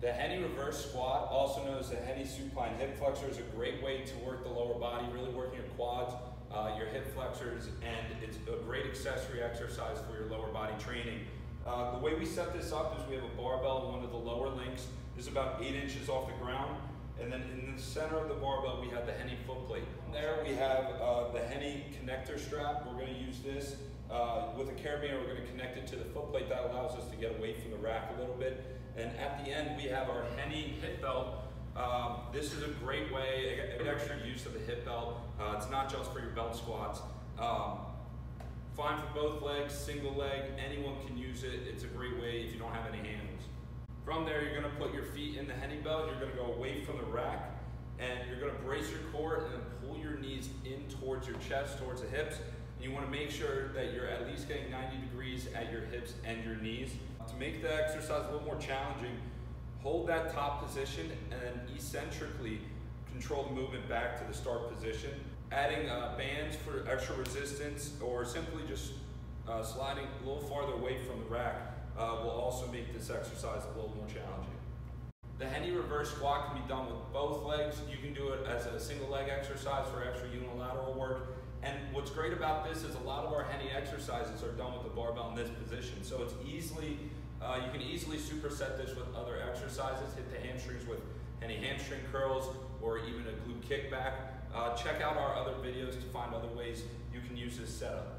The Henny Reverse Squat, also known as the Henny Supine Hip Flexor, is a great way to work the lower body, really working your quads, your hip flexors, and it's a great accessory exercise for your lower body training. The way we set this up is we have a barbell in one of the lower links. It's about 8 inches off the ground. And then in the center of the barbell, we have the Henny footplate. There we have the Henny connector strap. We're going to use this with a carabiner. We're going to connect it to the footplate. That allows us to get away from the rack a little bit. And at the end, we have our Henny hip belt. This is a great way, an extra use of the hip belt. It's not just for your belt squats. Fine for both legs, single leg, anyone can use it. It's a great way if you don't have any handles. From there, you're gonna put your feet in the Henny belt, you're gonna go away from the rack, and you're gonna brace your core and then pull your knees in towards your chest, towards the hips. And you wanna make sure that you're at least getting 90 degrees at your hips and your knees. To make the exercise a little more challenging, hold that top position and then eccentrically control the movement back to the start position. Adding bands for extra resistance, or simply just sliding a little farther away from the rack will also make this exercise a little more challenging. The Henny reverse squat can be done with both legs. You can do it as a single leg exercise for extra unilateral work. And what's great about this is a lot of our Henny exercises are done with the barbell in this position. So it's easily, you can easily superset this with other exercises, hit the hamstrings with Henny hamstring curls, or even a glute kickback. Check out our other videos to find other ways you can use this setup.